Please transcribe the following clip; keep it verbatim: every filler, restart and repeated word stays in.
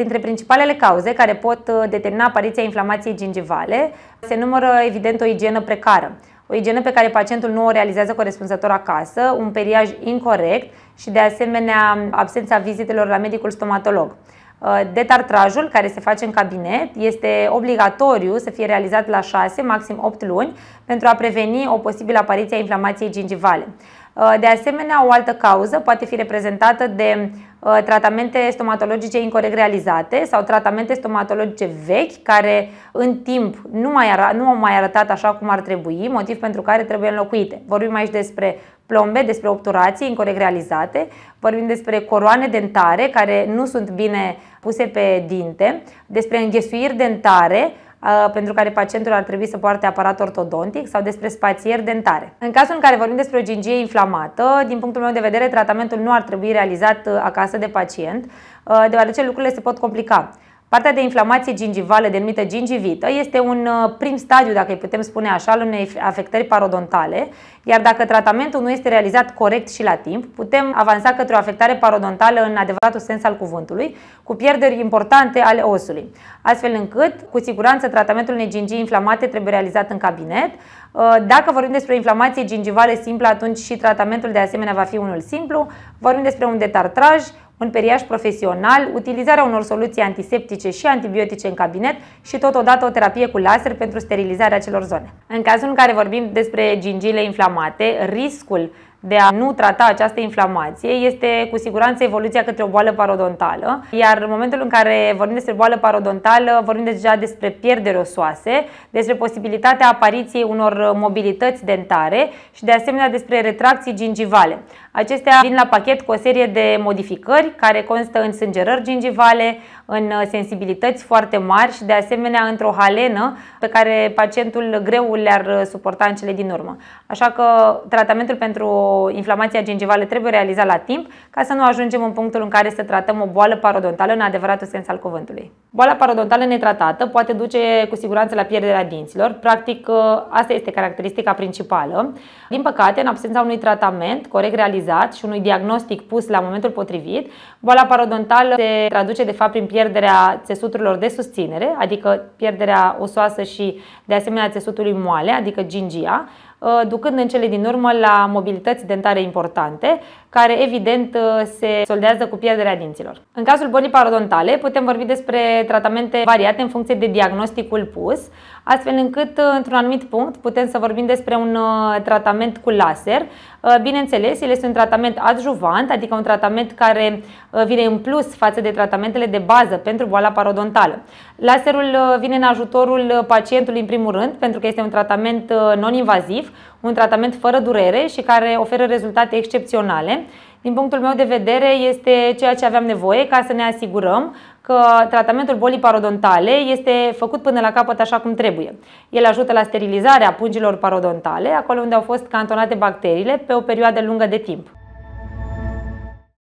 Printre principalele cauze care pot determina apariția inflamației gingivale se numără evident o igienă precară, o igienă pe care pacientul nu o realizează corespunzător acasă, un periaj incorect și de asemenea absența vizitelor la medicul stomatolog. Detartrajul care se face în cabinet este obligatoriu să fie realizat la șase, maxim opt luni pentru a preveni o posibilă apariție a inflamației gingivale. De asemenea, o altă cauză poate fi reprezentată de tratamente stomatologice incorect realizate sau tratamente stomatologice vechi care în timp nu, mai ara, nu au mai arătat așa cum ar trebui, motiv pentru care trebuie înlocuite. Vorbim aici despre plombe, despre obturații incorect realizate, vorbim despre coroane dentare care nu sunt bine puse pe dinte, despre înghesuiri dentare pentru care pacientul ar trebui să poarte aparat ortodontic sau despre spațieri dentare. În cazul în care vorbim despre o gingie inflamată, din punctul meu de vedere, tratamentul nu ar trebui realizat acasă de pacient, deoarece lucrurile se pot complica. Partea de inflamație gingivală, denumită gingivită, este un prim stadiu, dacă îi putem spune așa, al unei afectări parodontale, iar dacă tratamentul nu este realizat corect și la timp, putem avansa către o afectare parodontală în adevăratul sens al cuvântului, cu pierderi importante ale osului. Astfel încât, cu siguranță, tratamentul unei gingii inflamate trebuie realizat în cabinet. Dacă vorbim despre o inflamație gingivală simplă, atunci și tratamentul de asemenea va fi unul simplu. Vorbim despre un detartraj, un periaj profesional, utilizarea unor soluții antiseptice și antibiotice în cabinet și totodată o terapie cu laser pentru sterilizarea acelor zone. În cazul în care vorbim despre gingiile inflamate, riscul de a nu trata această inflamație este cu siguranță evoluția către o boală parodontală, iar în momentul în care vorbim despre boală parodontală, vorbim deja despre pierderi osoase, despre posibilitatea apariției unor mobilități dentare și de asemenea despre retracții gingivale. Acestea vin la pachet cu o serie de modificări care constă în sângerări gingivale, în sensibilități foarte mari și de asemenea într-o halenă pe care pacientul greu le-ar suporta în cele din urmă. Așa că tratamentul pentru inflamația gingivală trebuie realizat la timp ca să nu ajungem în punctul în care să tratăm o boală parodontală în adevăratul sens al cuvântului. Boala parodontală netratată poate duce cu siguranță la pierderea dinților. Practic, asta este caracteristica principală. Din păcate, în absența unui tratament corect realizat și unui diagnostic pus la momentul potrivit, boala parodontală se traduce de fapt prin pierderea țesuturilor de susținere, adică pierderea osoasă și de asemenea țesutului moale, adică gingia, ducând în cele din urmă la mobilități dentare importante, care evident se soldează cu pierderea dinților. În cazul bolii parodontale putem vorbi despre tratamente variate în funcție de diagnosticul pus, astfel încât într-un anumit punct putem să vorbim despre un tratament cu laser. Bineînțeles, el este un tratament adjuvant, adică un tratament care vine în plus față de tratamentele de bază pentru boala parodontală. Laserul vine în ajutorul pacientului în primul rând, pentru că este un tratament non-invaziv, un tratament fără durere și care oferă rezultate excepționale. Din punctul meu de vedere, este ceea ce aveam nevoie ca să ne asigurăm că tratamentul bolii parodontale este făcut până la capăt așa cum trebuie. El ajută la sterilizarea pungilor parodontale, acolo unde au fost cantonate bacteriile pe o perioadă lungă de timp.